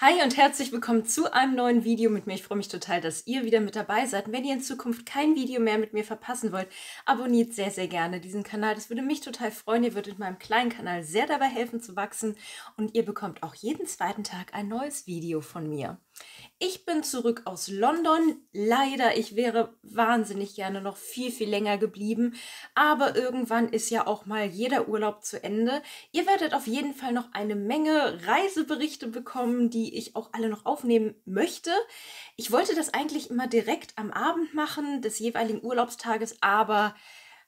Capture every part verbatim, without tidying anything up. Hi und herzlich willkommen zu einem neuen Video mit mir. Ich freue mich total, dass ihr wieder mit dabei seid. Und wenn ihr in Zukunft kein Video mehr mit mir verpassen wollt, abonniert sehr, sehr gerne diesen Kanal. Das würde mich total freuen. Ihr würdet meinem kleinen Kanal sehr dabei helfen zu wachsen und ihr bekommt auch jeden zweiten Tag ein neues Video von mir. Ich bin zurück aus London. Leider, ich wäre wahnsinnig gerne noch viel, viel länger geblieben. Aber irgendwann ist ja auch mal jeder Urlaub zu Ende. Ihr werdet auf jeden Fall noch eine Menge Reiseberichte bekommen, die ich auch alle noch aufnehmen möchte. Ich wollte das eigentlich immer direkt am Abend machen, des jeweiligen Urlaubstages, aber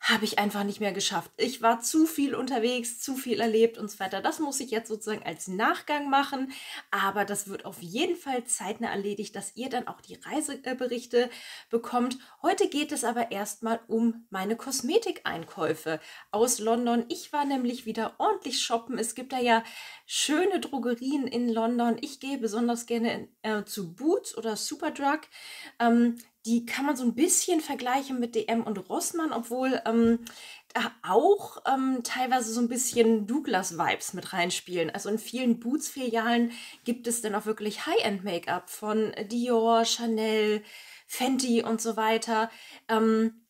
habe ich einfach nicht mehr geschafft. Ich war zu viel unterwegs, zu viel erlebt und so weiter. Das muss ich jetzt sozusagen als Nachgang machen, aber das wird auf jeden Fall zeitnah erledigt, dass ihr dann auch die Reiseberichte bekommt. Heute geht es aber erstmal um meine Kosmetikeinkäufe aus London. Ich war nämlich wieder ordentlich shoppen. Es gibt da ja schöne Drogerien in London. Ich gehe besonders gerne äh, zu Boots oder Superdrug. Ähm, Die kann man so ein bisschen vergleichen mit D M und Rossmann, obwohl ähm, da auch ähm, teilweise so ein bisschen Douglas-Vibes mit reinspielen. Also in vielen Boots-Filialen gibt es dann auch wirklich High-End-Make-up von Dior, Chanel, Fenty und so weiter. Ähm,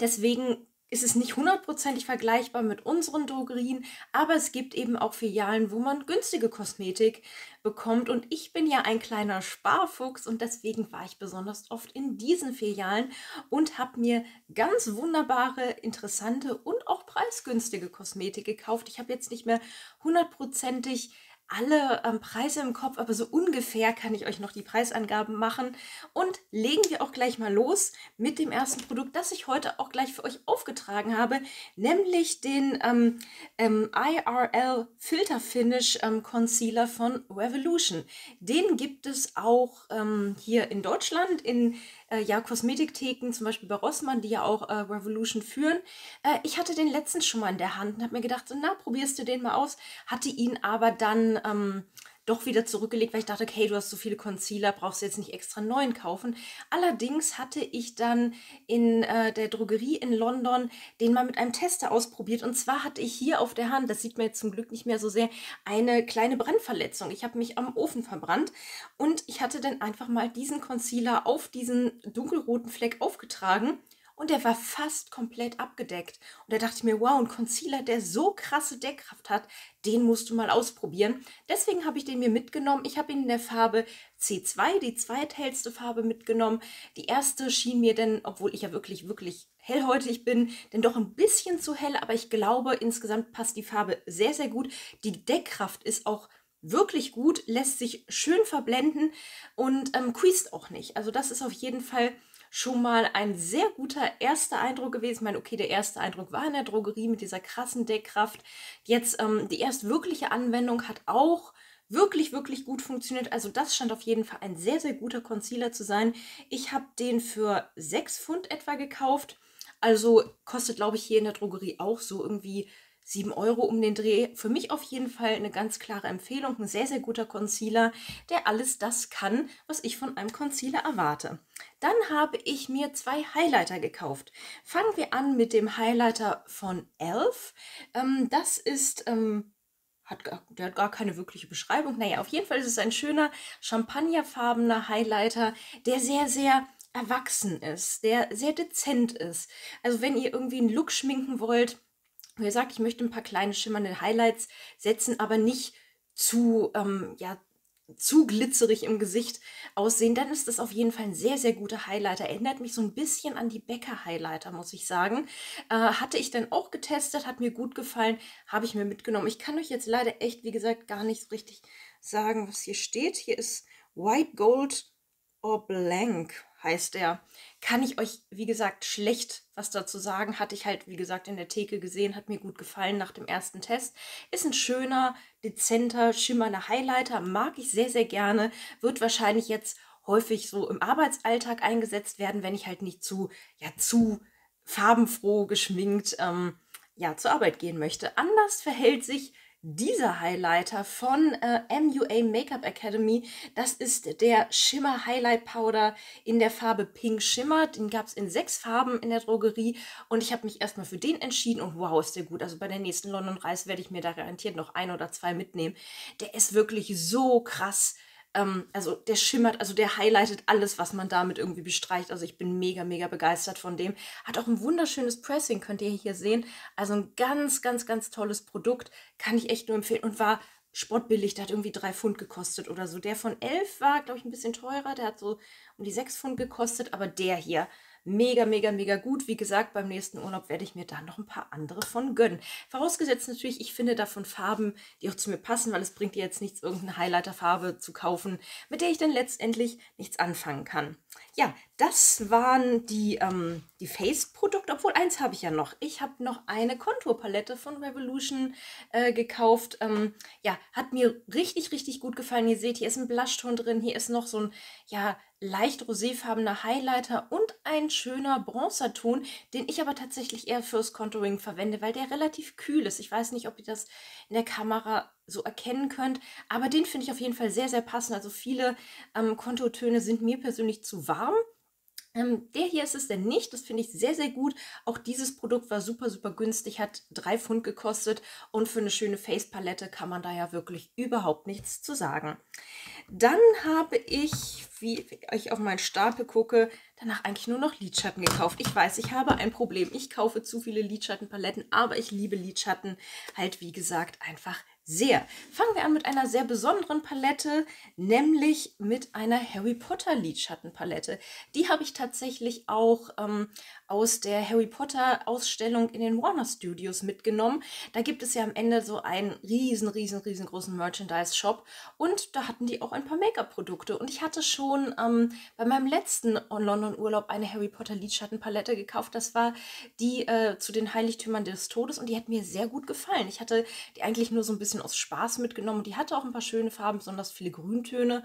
deswegen ist es nicht hundertprozentig vergleichbar mit unseren Drogerien, aber es gibt eben auch Filialen, wo man günstige Kosmetik bekommt. Und ich bin ja ein kleiner Sparfuchs und deswegen war ich besonders oft in diesen Filialen und habe mir ganz wunderbare, interessante und auch preisgünstige Kosmetik gekauft. Ich habe jetzt nicht mehr hundertprozentig alle ähm, Preise im Kopf, aber so ungefähr kann ich euch noch die Preisangaben machen. Und legen wir auch gleich mal los mit dem ersten Produkt, das ich heute auch gleich für euch aufgetragen habe, nämlich den ähm, ähm, I R L Filter Finish ähm, Concealer von Revolution. Den gibt es auch ähm, hier in Deutschland in äh, ja, Kosmetiktheken, zum Beispiel bei Rossmann, die ja auch äh, Revolution führen. Äh, ich hatte den letzten schon mal in der Hand und habe mir gedacht, so, na, probierst du den mal aus, hatte ihn aber dann Ähm, doch wieder zurückgelegt, weil ich dachte, okay, du hast so viele Concealer, brauchst du jetzt nicht extra neuen kaufen. Allerdings hatte ich dann in äh, der Drogerie in London den mal mit einem Tester ausprobiert. Und zwar hatte ich hier auf der Hand, das sieht man jetzt zum Glück nicht mehr so sehr, eine kleine Brandverletzung. Ich habe mich am Ofen verbrannt und ich hatte dann einfach mal diesen Concealer auf diesen dunkelroten Fleck aufgetragen. Und der war fast komplett abgedeckt. Und da dachte ich mir, wow, ein Concealer, der so krasse Deckkraft hat, den musst du mal ausprobieren. Deswegen habe ich den mir mitgenommen. Ich habe ihn in der Farbe C zwei, die zweithellste Farbe, mitgenommen. Die erste schien mir denn, obwohl ich ja wirklich, wirklich hellhäutig bin, denn doch ein bisschen zu hell. Aber ich glaube, insgesamt passt die Farbe sehr, sehr gut. Die Deckkraft ist auch wirklich gut, lässt sich schön verblenden und ähm, creased auch nicht. Also das ist auf jeden Fall schon mal ein sehr guter erster Eindruck gewesen. Ich meine, okay, der erste Eindruck war in der Drogerie mit dieser krassen Deckkraft. Jetzt ähm, die erst wirkliche Anwendung hat auch wirklich, wirklich gut funktioniert. Also das scheint auf jeden Fall ein sehr, sehr guter Concealer zu sein. Ich habe den für sechs Pfund etwa gekauft. Also kostet, glaube ich, hier in der Drogerie auch so irgendwie sieben Euro um den Dreh. Für mich auf jeden Fall eine ganz klare Empfehlung. Ein sehr, sehr guter Concealer, der alles das kann, was ich von einem Concealer erwarte. Dann habe ich mir zwei Highlighter gekauft. Fangen wir an mit dem Highlighter von e l f. Ähm, das ist... Ähm Hat gar, der hat gar keine wirkliche Beschreibung. Naja, auf jeden Fall ist es ein schöner champagnerfarbener Highlighter, der sehr, sehr erwachsen ist, der sehr dezent ist. Also wenn ihr irgendwie einen Look schminken wollt, wie gesagt, ich möchte ein paar kleine schimmernde Highlights setzen, aber nicht zu, ähm, ja, zu glitzerig im Gesicht aussehen, dann ist das auf jeden Fall ein sehr, sehr guter Highlighter. Erinnert mich so ein bisschen an die Bäcker-Highlighter, muss ich sagen. Äh, hatte ich dann auch getestet, hat mir gut gefallen, habe ich mir mitgenommen. Ich kann euch jetzt leider echt, wie gesagt, gar nicht so richtig sagen, was hier steht. Hier ist White Gold or Blank, heißt der. Kann ich euch, wie gesagt, schlecht was dazu sagen. Hatte ich halt, wie gesagt, in der Theke gesehen, hat mir gut gefallen nach dem ersten Test. Ist ein schöner, dezenter, schimmernder Highlighter, mag ich sehr, sehr gerne. Wird wahrscheinlich jetzt häufig so im Arbeitsalltag eingesetzt werden, wenn ich halt nicht zu, ja, zu farbenfroh geschminkt ähm, ja, zur Arbeit gehen möchte. Anders verhält sich dieser Highlighter von äh, M U A Makeup Academy. Das ist der Schimmer Highlight Powder in der Farbe Pink Schimmer. Den gab es in sechs Farben in der Drogerie und ich habe mich erstmal für den entschieden und wow, ist der gut. Also bei der nächsten London Reise werde ich mir da garantiert noch ein oder zwei mitnehmen. Der ist wirklich so krass ähm, also der schimmert, also der highlightet alles, was man damit irgendwie bestreicht. Also ich bin mega, mega begeistert von dem. Hat auch ein wunderschönes Pressing, könnt ihr hier sehen. Also ein ganz, ganz, ganz tolles Produkt. Kann ich echt nur empfehlen und war sportbillig, der hat irgendwie drei Pfund gekostet oder so. Der von e l f war, glaube ich, ein bisschen teurer, der hat so um die sechs Pfund gekostet, aber der hier, mega, mega, mega gut. Wie gesagt, beim nächsten Urlaub werde ich mir da noch ein paar andere von gönnen. Vorausgesetzt natürlich, ich finde davon Farben, die auch zu mir passen, weil es bringt dir jetzt nichts, irgendeine Highlighterfarbe zu kaufen, mit der ich dann letztendlich nichts anfangen kann. Ja, das waren die, ähm, die Face-Produkte, obwohl eins habe ich ja noch. Ich habe noch eine Konturpalette von Revolution äh, gekauft. Ähm, ja, hat mir richtig, richtig gut gefallen. Ihr seht, hier ist ein Blushton drin, hier ist noch so ein, ja, leicht roséfarbener Highlighter und ein schöner Bronzerton, den ich aber tatsächlich eher fürs Contouring verwende, weil der relativ kühl ist. Ich weiß nicht, ob ihr das in der Kamera so erkennen könnt, aber den finde ich auf jeden Fall sehr, sehr passend. Also viele ähm, Konturtöne sind mir persönlich zu warm. Ähm, der hier ist es denn nicht, das finde ich sehr, sehr gut. Auch dieses Produkt war super, super günstig, hat drei Pfund gekostet und für eine schöne Face-Palette kann man da ja wirklich überhaupt nichts zu sagen. Dann habe ich, wie ich auf meinen Stapel gucke, danach eigentlich nur noch Lidschatten gekauft. Ich weiß, ich habe ein Problem. Ich kaufe zu viele Lidschattenpaletten, aber ich liebe Lidschatten halt, wie gesagt, einfach sehr. Fangen wir an mit einer sehr besonderen Palette, nämlich mit einer Harry Potter Lidschattenpalette. Die habe ich tatsächlich auch ähm, aus der Harry Potter Ausstellung in den Warner Studios mitgenommen. Da gibt es ja am Ende so einen riesen, riesen, riesengroßen Merchandise-Shop und da hatten die auch ein paar Make-up-Produkte. Und ich hatte schon ähm, bei meinem letzten London-Urlaub eine Harry Potter Lidschattenpalette gekauft. Das war die äh, zu den Heiligtümern des Todes und die hat mir sehr gut gefallen. Ich hatte die eigentlich nur so ein bisschen aus Spaß mitgenommen. Die hatte auch ein paar schöne Farben, besonders viele Grüntöne.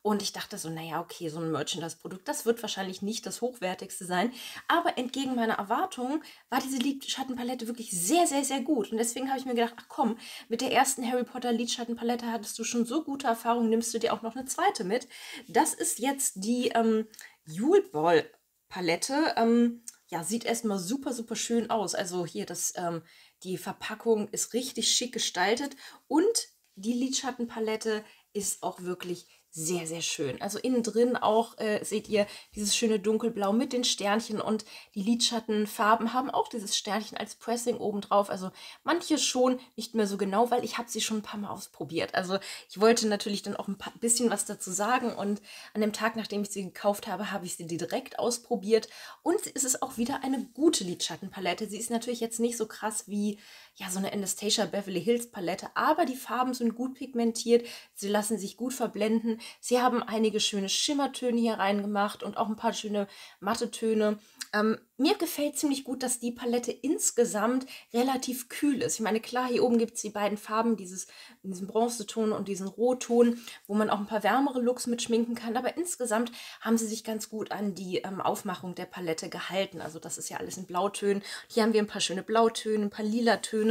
Und ich dachte so, naja, okay, so ein Merchandise-Produkt, das wird wahrscheinlich nicht das hochwertigste sein. Aber entgegen meiner Erwartungen war diese Lidschattenpalette wirklich sehr, sehr, sehr gut. Und deswegen habe ich mir gedacht, ach komm, mit der ersten Harry Potter Lidschattenpalette hattest du schon so gute Erfahrungen, nimmst du dir auch noch eine zweite mit. Das ist jetzt die ähm, Yule Ball Palette. Ähm, ja, sieht erstmal super, super schön aus. Also hier das... Ähm, Die Verpackung ist richtig schick gestaltet und die Lidschattenpalette ist auch wirklich sehr, sehr schön. Also innen drin auch äh, seht ihr dieses schöne Dunkelblau mit den Sternchen und die Lidschattenfarben haben auch dieses Sternchen als Pressing obendrauf. Also manche schon nicht mehr so genau, weil ich habe sie schon ein paar Mal ausprobiert. Also ich wollte natürlich dann auch ein paar, bisschen was dazu sagen und an dem Tag, nachdem ich sie gekauft habe, habe ich sie direkt ausprobiert. Und es ist auch wieder eine gute Lidschattenpalette. Sie ist natürlich jetzt nicht so krass wie ja, so eine Anastasia Beverly Hills Palette, aber die Farben sind gut pigmentiert, sie lassen sich gut verblenden. Sie haben einige schöne Schimmertöne hier reingemacht und auch ein paar schöne matte Töne. Ähm, mir gefällt ziemlich gut, dass die Palette insgesamt relativ kühl ist. Ich meine, klar, hier oben gibt es die beiden Farben, dieses, diesen Bronzeton und diesen Rotton, wo man auch ein paar wärmere Looks mit schminken kann. Aber insgesamt haben sie sich ganz gut an die ähm, Aufmachung der Palette gehalten. Also das ist ja alles in Blautönen. Hier haben wir ein paar schöne Blautöne, ein paar Lilatöne.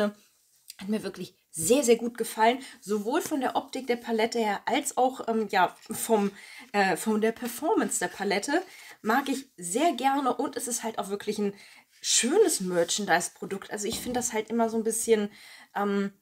Hat mir wirklich sehr, sehr gut gefallen, sowohl von der Optik der Palette her, als auch ähm, ja, vom, äh, von der Performance der Palette. Mag ich sehr gerne und es ist halt auch wirklich ein schönes Merchandise-Produkt. Also ich finde das halt immer so ein bisschen... Ähm,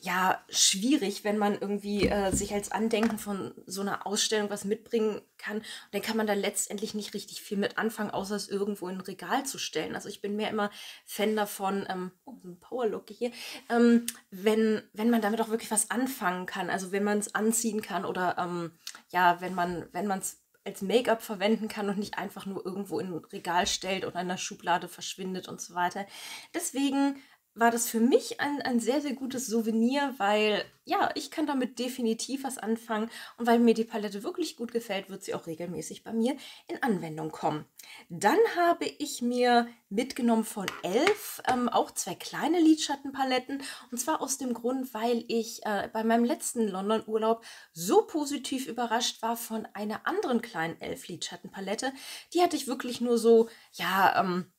ja, schwierig, wenn man irgendwie äh, sich als Andenken von so einer Ausstellung was mitbringen kann. Und dann kann man da letztendlich nicht richtig viel mit anfangen, außer es irgendwo in ein Regal zu stellen. Also ich bin mehr immer Fan davon, ähm, oh, so ein Powerlook hier, ähm, wenn, wenn man damit auch wirklich was anfangen kann. Also wenn man es anziehen kann oder ähm, ja, wenn man wenn man es als Make-up verwenden kann und nicht einfach nur irgendwo in ein Regal stellt oder in einer Schublade verschwindet und so weiter. Deswegen... war das für mich ein, ein sehr, sehr gutes Souvenir, weil, ja, ich kann damit definitiv was anfangen und weil mir die Palette wirklich gut gefällt, wird sie auch regelmäßig bei mir in Anwendung kommen. Dann habe ich mir mitgenommen von e l f ähm, auch zwei kleine Lidschattenpaletten und zwar aus dem Grund, weil ich äh, bei meinem letzten London-Urlaub so positiv überrascht war von einer anderen kleinen e l f Lidschattenpalette. Die hatte ich wirklich nur so, ja, ähm,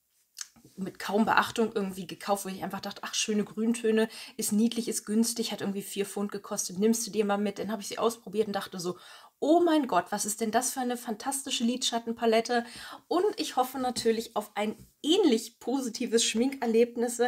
mit kaum Beachtung irgendwie gekauft, wo ich einfach dachte, ach, schöne Grüntöne, ist niedlich, ist günstig, hat irgendwie vier Pfund gekostet, nimmst du dir mal mit. Dann habe ich sie ausprobiert und dachte so, oh mein Gott, was ist denn das für eine fantastische Lidschattenpalette? Und ich hoffe natürlich auf ein ähnlich positives Schminkerlebnis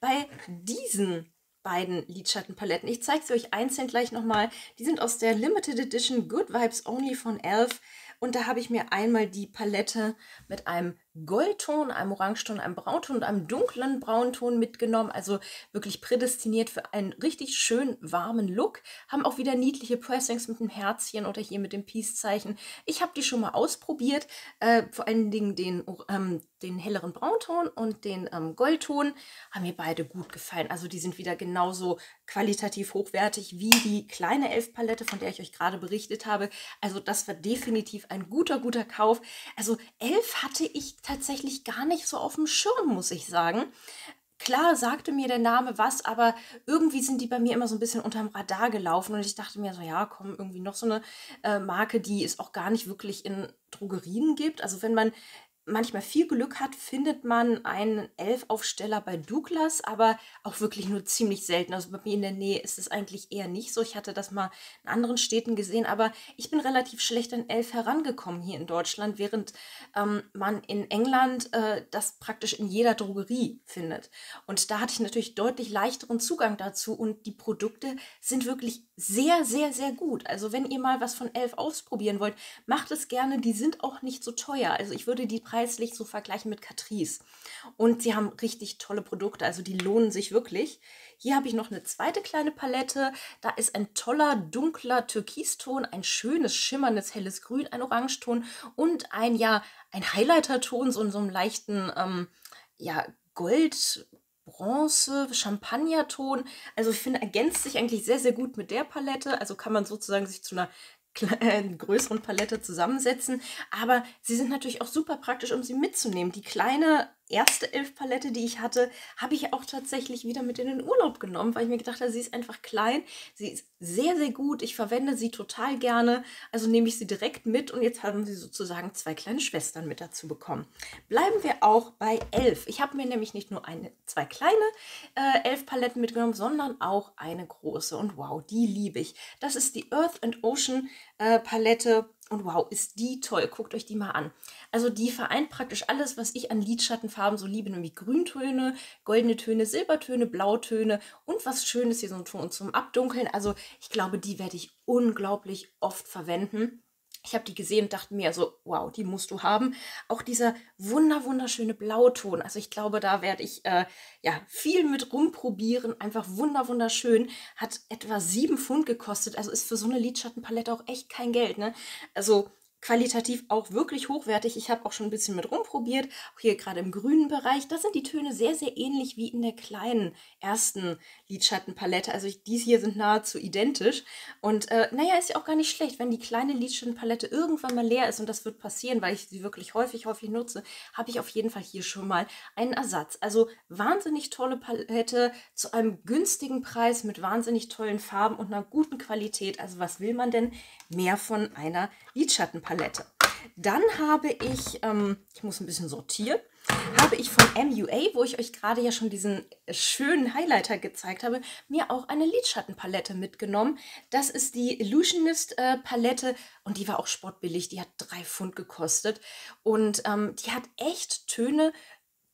bei diesen beiden Lidschattenpaletten. Ich zeige sie euch einzeln gleich nochmal. Die sind aus der Limited Edition Good Vibes Only von e l f. Und da habe ich mir einmal die Palette mit einem Goldton, einem Orangeton, einem Braunton und einem dunklen Braunton mitgenommen. Also wirklich prädestiniert für einen richtig schön warmen Look. Haben auch wieder niedliche Pressings mit dem Herzchen oder hier mit dem Peace-Zeichen. Ich habe die schon mal ausprobiert. Äh, vor allen Dingen den, ähm, den helleren Braunton und den ähm, Goldton haben mir beide gut gefallen. Also die sind wieder genauso qualitativ hochwertig wie die kleine e l f-Palette, von der ich euch gerade berichtet habe. Also das war definitiv ein guter, guter Kauf. Also e l f hatte ich tatsächlich gar nicht so auf dem Schirm, muss ich sagen. Klar sagte mir der Name was, aber irgendwie sind die bei mir immer so ein bisschen unterm Radar gelaufen und ich dachte mir so, ja komm, irgendwie noch so eine äh, Marke, die es auch gar nicht wirklich in Drogerien gibt. Also wenn man manchmal viel Glück hat, findet man einen e l f-Aufsteller bei Douglas, aber auch wirklich nur ziemlich selten. Also bei mir in der Nähe ist es eigentlich eher nicht so. Ich hatte das mal in anderen Städten gesehen, aber ich bin relativ schlecht an e l f herangekommen hier in Deutschland, während ähm, man in England äh, das praktisch in jeder Drogerie findet. Und da hatte ich natürlich deutlich leichteren Zugang dazu und die Produkte sind wirklich sehr, sehr, sehr gut. Also wenn ihr mal was von e l f ausprobieren wollt, macht es gerne. Die sind auch nicht so teuer. Also ich würde die preislich so vergleichen mit Catrice. Und sie haben richtig tolle Produkte, also die lohnen sich wirklich. Hier habe ich noch eine zweite kleine Palette. Da ist ein toller, dunkler Türkiston, ein schönes, schimmernes, helles Grün, ein Orangeton und ein, ja, ein Highlighter-Ton, so in so einem leichten, ähm, ja, Gold, Bronze, Champagnerton. Also ich finde, ergänzt sich eigentlich sehr, sehr gut mit der Palette. Also kann man sozusagen sich zu einer größeren Palette zusammensetzen, aber sie sind natürlich auch super praktisch, um sie mitzunehmen. Die kleine erste e l f-Palette, die ich hatte, habe ich auch tatsächlich wieder mit in den Urlaub genommen, weil ich mir gedacht habe, sie ist einfach klein, sie ist sehr, sehr gut, ich verwende sie total gerne, also nehme ich sie direkt mit und jetzt haben sie sozusagen zwei kleine Schwestern mit dazu bekommen. Bleiben wir auch bei e l f. Ich habe mir nämlich nicht nur eine, zwei kleine äh, e l f-Paletten mitgenommen, sondern auch eine große und wow, die liebe ich. Das ist die Earth and Ocean äh, Palette. Und wow, ist die toll. Guckt euch die mal an. Also die vereint praktisch alles, was ich an Lidschattenfarben so liebe, nämlich Grüntöne, goldene Töne, Silbertöne, Blautöne und was Schönes hier so ein Ton zum Abdunkeln. Also ich glaube, die werde ich unglaublich oft verwenden. Ich habe die gesehen und dachte mir so, wow, die musst du haben. Auch dieser wunder, wunderschöne Blauton. Also ich glaube, da werde ich äh, ja, viel mit rumprobieren. Einfach wunder, wunderschön. Hat etwa sieben Pfund gekostet. Also ist für so eine Lidschattenpalette auch echt kein Geld, ne? Also qualitativ auch wirklich hochwertig. Ich habe auch schon ein bisschen mit rumprobiert. Auch hier gerade im grünen Bereich. Da sind die Töne sehr, sehr ähnlich wie in der kleinen ersten Lidschattenpalette. Also ich, die hier sind nahezu identisch. Und äh, naja, ist ja auch gar nicht schlecht, wenn die kleine Lidschattenpalette irgendwann mal leer ist. Und das wird passieren, weil ich sie wirklich häufig, häufig nutze. Habe ich auf jeden Fall hier schon mal einen Ersatz. Also wahnsinnig tolle Palette zu einem günstigen Preis mit wahnsinnig tollen Farben und einer guten Qualität. Also was will man denn mehr von einer Lidschattenpalette? Dann habe ich, ähm, ich muss ein bisschen sortieren, habe ich von M U A, wo ich euch gerade ja schon diesen schönen Highlighter gezeigt habe, mir auch eine Lidschattenpalette mitgenommen. Das ist die Illusionist äh, Palette und die war auch sportbillig, die hat drei Pfund gekostet und ähm, die hat echt Töne,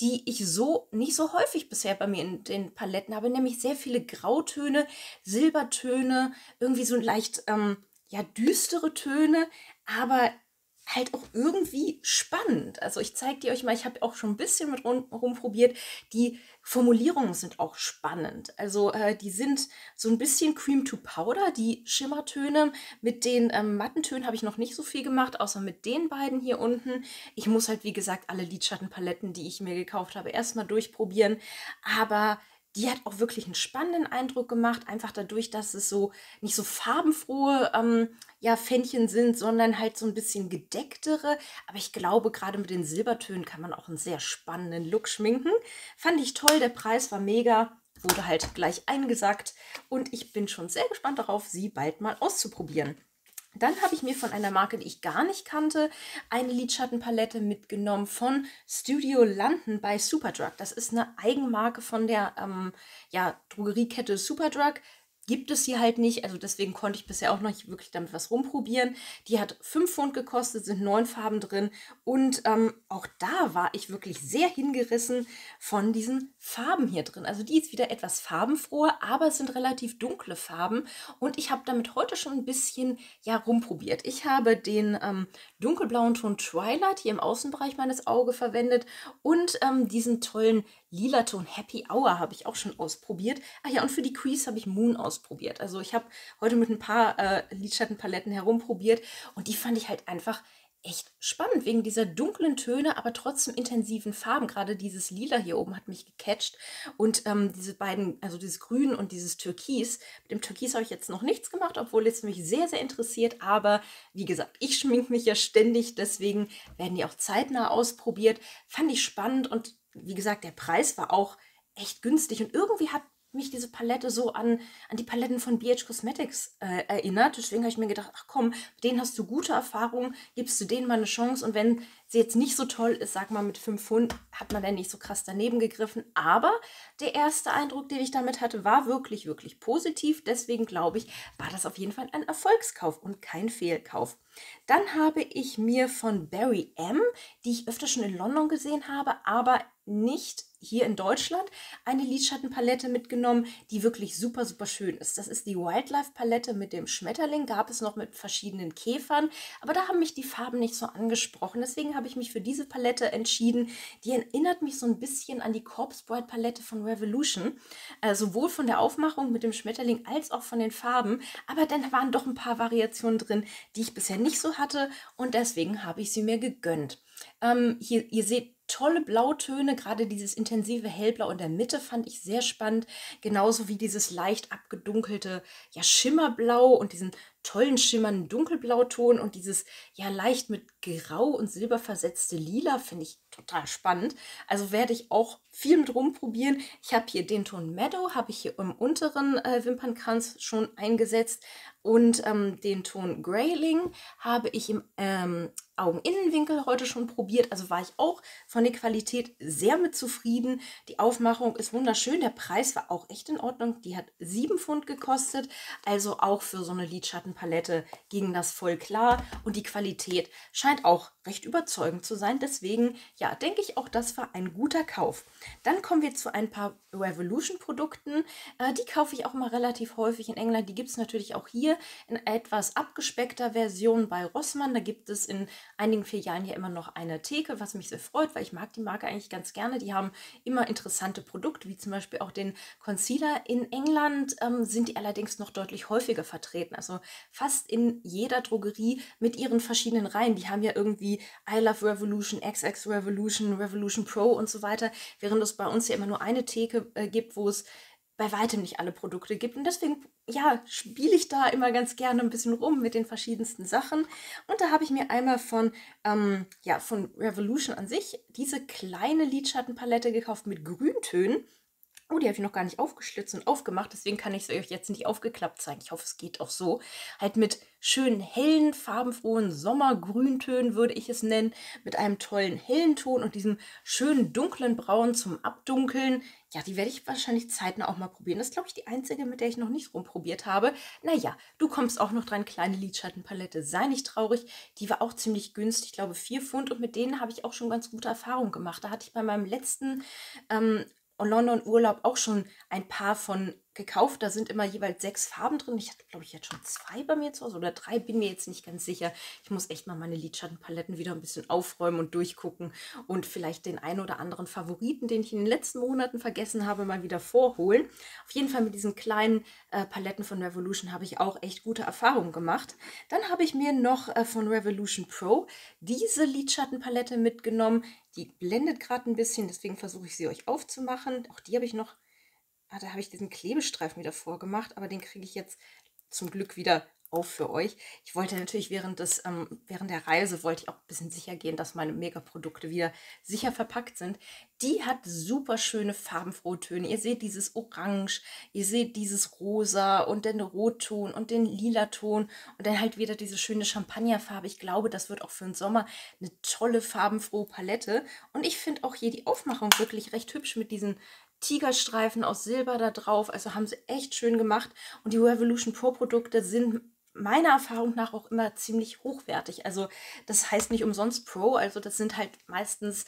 die ich so nicht so häufig bisher bei mir in den Paletten habe, nämlich sehr viele Grautöne, Silbertöne, irgendwie so leicht ähm, ja, düstere Töne, aber halt auch irgendwie spannend. Also ich zeige die euch mal, ich habe auch schon ein bisschen mit rum, rumprobiert. Die Formulierungen sind auch spannend. Also äh, die sind so ein bisschen Cream to Powder, die Schimmertöne. Mit den ähm, matten Tönen habe ich noch nicht so viel gemacht, außer mit den beiden hier unten. Ich muss halt, wie gesagt, alle Lidschattenpaletten, die ich mir gekauft habe, erstmal durchprobieren. Aber die hat auch wirklich einen spannenden Eindruck gemacht, einfach dadurch, dass es so nicht so farbenfrohe ähm, ja, Fähnchen sind, sondern halt so ein bisschen gedecktere. Aber ich glaube, gerade mit den Silbertönen kann man auch einen sehr spannenden Look schminken. Fand ich toll, der Preis war mega, wurde halt gleich eingesackt und ich bin schon sehr gespannt darauf, sie bald mal auszuprobieren. Dann habe ich mir von einer Marke, die ich gar nicht kannte, eine Lidschattenpalette mitgenommen von Studio London bei Superdrug. Das ist eine Eigenmarke von der ähm, ja, Drogeriekette Superdrug. gibt es hier halt nicht. Also deswegen konnte ich bisher auch noch nicht wirklich damit was rumprobieren. Die hat fünf Pfund gekostet, sind neun Farben drin. Und ähm, auch da war ich wirklich sehr hingerissen von diesen Farben hier drin. Also die ist wieder etwas farbenfroher, aber es sind relativ dunkle Farben. Und ich habe damit heute schon ein bisschen ja, rumprobiert. Ich habe den ähm, dunkelblauen Ton Twilight hier im Außenbereich meines Auges verwendet. Und ähm, diesen tollen lila Ton Happy Hour habe ich auch schon ausprobiert. Ach ja, und für die Crease habe ich Moon ausprobiert. Also ich habe heute mit ein paar äh, Lidschattenpaletten herumprobiert und die fand ich halt einfach echt spannend, wegen dieser dunklen Töne, aber trotzdem intensiven Farben. Gerade dieses Lila hier oben hat mich gecatcht und ähm, diese beiden, also dieses Grün und dieses Türkis. Mit dem Türkis habe ich jetzt noch nichts gemacht, obwohl es mich sehr, sehr interessiert, aber wie gesagt, ich schminke mich ja ständig, deswegen werden die auch zeitnah ausprobiert. Fand ich spannend und wie gesagt, der Preis war auch echt günstig und irgendwie hat mich diese Palette so an, an die Paletten von B H Cosmetics äh, erinnert. Deswegen habe ich mir gedacht, ach komm, mit denen hast du gute Erfahrungen, gibst du denen mal eine Chance. Und wenn sie jetzt nicht so toll ist, sag mal mit fünf Pfund, hat man dann nicht so krass daneben gegriffen. Aber der erste Eindruck, den ich damit hatte, war wirklich, wirklich positiv. Deswegen glaube ich, war das auf jeden Fall ein Erfolgskauf und kein Fehlkauf. Dann habe ich mir von Barry M, die ich öfter schon in London gesehen habe, aber nicht hier in Deutschland, eine Lidschattenpalette mitgenommen, die wirklich super, super schön ist. Das ist die Wildlife-Palette mit dem Schmetterling, gab es noch mit verschiedenen Käfern, aber da haben mich die Farben nicht so angesprochen. Deswegen habe ich mich für diese Palette entschieden. Die erinnert mich so ein bisschen an die Corpse Bride Palette von Revolution, äh, sowohl von der Aufmachung mit dem Schmetterling als auch von den Farben, aber dann waren doch ein paar Variationen drin, die ich bisher nicht so hatte und deswegen habe ich sie mir gegönnt. Ähm, hier, ihr seht tolle Blautöne, gerade dieses intensive Hellblau in der Mitte fand ich sehr spannend, genauso wie dieses leicht abgedunkelte ja, Schimmerblau und diesen tollen schimmernden Dunkelblauton und dieses ja leicht mit Grau und Silber versetzte Lila finde ich total spannend. Also werde ich auch viel mit rumprobieren. Ich habe hier den Ton Meadow, habe ich hier im unteren äh, Wimpernkranz schon eingesetzt und ähm, den Ton Grayling habe ich im ähm, Augeninnenwinkel heute schon probiert. Also war ich auch von der Qualität sehr mit zufrieden. Die Aufmachung ist wunderschön. Der Preis war auch echt in Ordnung. Die hat sieben Pfund gekostet. Also auch für so eine Lidschattenpalette ging das voll klar. Und die Qualität scheint auch recht überzeugend zu sein. Deswegen, ja, denke ich, auch das war ein guter Kauf. Dann kommen wir zu ein paar Revolution-Produkten. Äh, die kaufe ich auch mal relativ häufig in England. Die gibt es natürlich auch hier in etwas abgespeckter Version bei Rossmann. Da gibt es in einigen Filialen hier immer noch eine Theke, was mich sehr freut, weil ich mag die Marke eigentlich ganz gerne. Die haben immer interessante Produkte, wie zum Beispiel auch den Concealer. In England ähm, sind die allerdings noch deutlich häufiger vertreten, also fast in jeder Drogerie mit ihren verschiedenen Reihen. Die haben ja irgendwie I Love Revolution, X X Revolution, Revolution Pro und so weiter, während es bei uns ja immer nur eine Theke äh, gibt, wo es bei weitem nicht alle Produkte gibt. Und deswegen, ja, spiele ich da immer ganz gerne ein bisschen rum mit den verschiedensten Sachen. Und da habe ich mir einmal von, ähm, ja, von Revolution an sich diese kleine Lidschattenpalette gekauft mit Grüntönen. Oh, die habe ich noch gar nicht aufgeschlitzt und aufgemacht, deswegen kann ich es euch jetzt nicht aufgeklappt zeigen. Ich hoffe, es geht auch so. Halt mit schönen, hellen, farbenfrohen Sommergrüntönen würde ich es nennen. Mit einem tollen hellen Ton und diesem schönen dunklen Braun zum Abdunkeln. Ja, die werde ich wahrscheinlich zeitnah auch mal probieren. Das ist, glaube ich, die einzige, mit der ich noch nicht rumprobiert habe. Naja, du kommst auch noch dran. Kleine Lidschattenpalette, sei nicht traurig. Die war auch ziemlich günstig, ich glaube vier Pfund. Und mit denen habe ich auch schon ganz gute Erfahrungen gemacht. Da hatte ich bei meinem letzten ähm, London-Urlaub auch schon ein paar von gekauft. Da sind immer jeweils sechs Farben drin. Ich hatte, glaube ich, jetzt schon zwei bei mir zu Hause oder drei, bin mir jetzt nicht ganz sicher. Ich muss echt mal meine Lidschattenpaletten wieder ein bisschen aufräumen und durchgucken und vielleicht den einen oder anderen Favoriten, den ich in den letzten Monaten vergessen habe, mal wieder vorholen. Auf jeden Fall mit diesen kleinen äh, Paletten von Revolution habe ich auch echt gute Erfahrungen gemacht. Dann habe ich mir noch äh, von Revolution Pro diese Lidschattenpalette mitgenommen. Die blendet gerade ein bisschen, deswegen versuche ich sie euch aufzumachen. Auch die habe ich noch. Ah, da habe ich diesen Klebestreifen wieder vorgemacht, aber den kriege ich jetzt zum Glück wieder auf für euch. Ich wollte natürlich während, des, ähm, während der Reise, wollte ich auch ein bisschen sicher gehen, dass meine Mega-Produkte wieder sicher verpackt sind. Die hat super schöne farbenfrohe Töne. Ihr seht dieses Orange, ihr seht dieses Rosa und den Rotton und den Lilaton und dann halt wieder diese schöne Champagnerfarbe. Ich glaube, das wird auch für den Sommer eine tolle farbenfrohe Palette. Und ich finde auch hier die Aufmachung wirklich recht hübsch mit diesen Tigerstreifen aus Silber da drauf. Also haben sie echt schön gemacht. Und die Revolution Pro Produkte sind meiner Erfahrung nach auch immer ziemlich hochwertig. Also das heißt nicht umsonst Pro. Also das sind halt meistens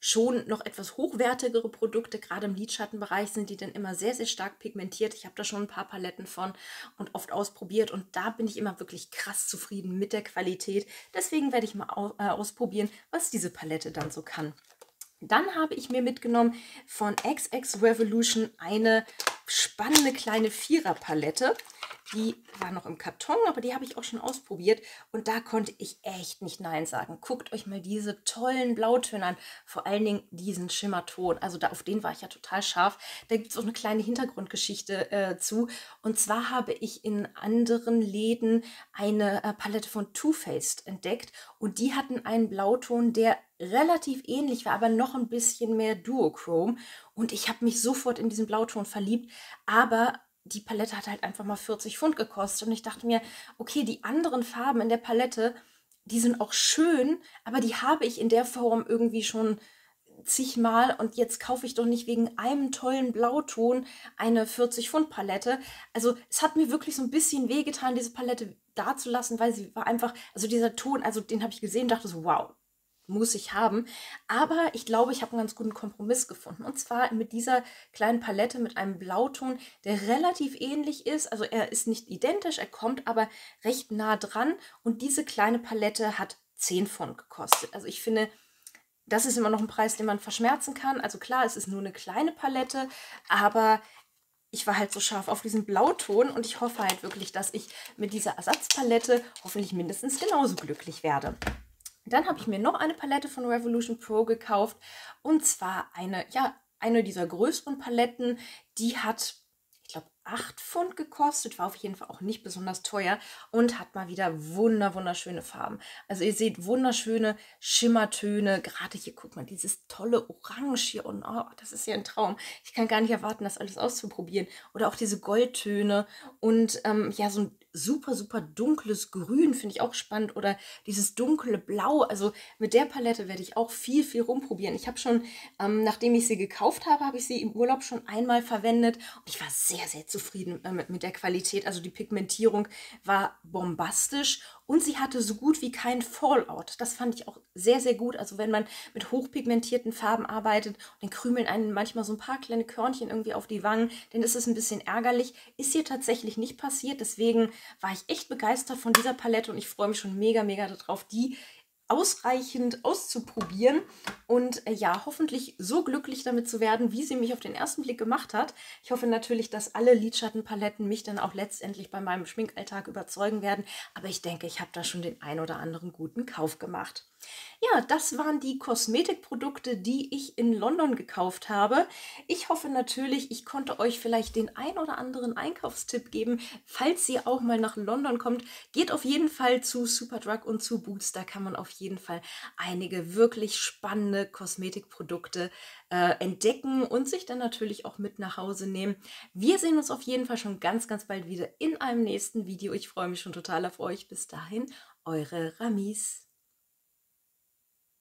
schon noch etwas hochwertigere Produkte. Gerade im Lidschattenbereich sind die dann immer sehr, sehr stark pigmentiert. Ich habe da schon ein paar Paletten von und oft ausprobiert. Und da bin ich immer wirklich krass zufrieden mit der Qualität. Deswegen werde ich mal ausprobieren, was diese Palette dann so kann. Dann habe ich mir mitgenommen von X X Revolution eine spannende kleine Vierer-Palette. Die war noch im Karton, aber die habe ich auch schon ausprobiert. Und da konnte ich echt nicht Nein sagen. Guckt euch mal diese tollen Blautöne an. Vor allen Dingen diesen Schimmerton. Also da, auf den war ich ja total scharf. Da gibt es auch eine kleine Hintergrundgeschichte äh, zu. Und zwar habe ich in anderen Läden eine äh, Palette von Too Faced entdeckt. Und die hatten einen Blauton, der relativ ähnlich war, aber noch ein bisschen mehr Duochrom. Und ich habe mich sofort in diesen Blauton verliebt. Aber die Palette hat halt einfach mal vierzig Pfund gekostet. Und ich dachte mir, okay, die anderen Farben in der Palette, die sind auch schön, aber die habe ich in der Form irgendwie schon zigmal. Und jetzt kaufe ich doch nicht wegen einem tollen Blauton eine vierzig Pfund Palette. Also es hat mir wirklich so ein bisschen wehgetan, diese Palette dazulassen, weil sie war einfach, also dieser Ton, also den habe ich gesehen, dachte so, wow, muss ich haben. Aber ich glaube, ich habe einen ganz guten Kompromiss gefunden. Und zwar mit dieser kleinen Palette mit einem Blauton, der relativ ähnlich ist. Also er ist nicht identisch, er kommt aber recht nah dran. Und diese kleine Palette hat zehn Pfund gekostet. Also ich finde, das ist immer noch ein Preis, den man verschmerzen kann. Also klar, es ist nur eine kleine Palette, aber ich war halt so scharf auf diesen Blauton und ich hoffe halt wirklich, dass ich mit dieser Ersatzpalette hoffentlich mindestens genauso glücklich werde. Dann habe ich mir noch eine Palette von Revolution Pro gekauft und zwar eine, ja, eine dieser größeren Paletten, die hat, ich glaube, acht Pfund gekostet, war auf jeden Fall auch nicht besonders teuer und hat mal wieder wunder, wunderschöne Farben. Also ihr seht wunderschöne Schimmertöne, gerade hier, guck mal, dieses tolle Orange hier und oh, das ist ja ein Traum. Ich kann gar nicht erwarten, das alles auszuprobieren. Oder auch diese Goldtöne und ähm, ja, so ein super, super dunkles Grün finde ich auch spannend oder dieses dunkle Blau. Also mit der Palette werde ich auch viel, viel rumprobieren. Ich habe schon, ähm, nachdem ich sie gekauft habe, habe ich sie im Urlaub schon einmal verwendet und ich war sehr, sehr zufrieden äh, mit, mit der Qualität. Also die Pigmentierung war bombastisch und sie hatte so gut wie kein Fallout. Das fand ich auch sehr, sehr gut. Also wenn man mit hochpigmentierten Farben arbeitet, dann krümeln einen manchmal so ein paar kleine Körnchen irgendwie auf die Wangen, dann ist es ein bisschen ärgerlich. Ist hier tatsächlich nicht passiert, deswegen war ich echt begeistert von dieser Palette und ich freue mich schon mega, mega darauf, die ausreichend auszuprobieren und äh, ja, hoffentlich so glücklich damit zu werden, wie sie mich auf den ersten Blick gemacht hat. Ich hoffe natürlich, dass alle Lidschattenpaletten mich dann auch letztendlich bei meinem Schminkalltag überzeugen werden, aber ich denke, ich habe da schon den ein oder anderen guten Kauf gemacht. Ja, das waren die Kosmetikprodukte, die ich in London gekauft habe. Ich hoffe natürlich, ich konnte euch vielleicht den ein oder anderen Einkaufstipp geben. Falls ihr auch mal nach London kommt, geht auf jeden Fall zu Superdrug und zu Boots. Da kann man auf jeden Fall einige wirklich spannende Kosmetikprodukte äh, entdecken und sich dann natürlich auch mit nach Hause nehmen. Wir sehen uns auf jeden Fall schon ganz, ganz bald wieder in einem nächsten Video. Ich freue mich schon total auf euch. Bis dahin, eure Ramis.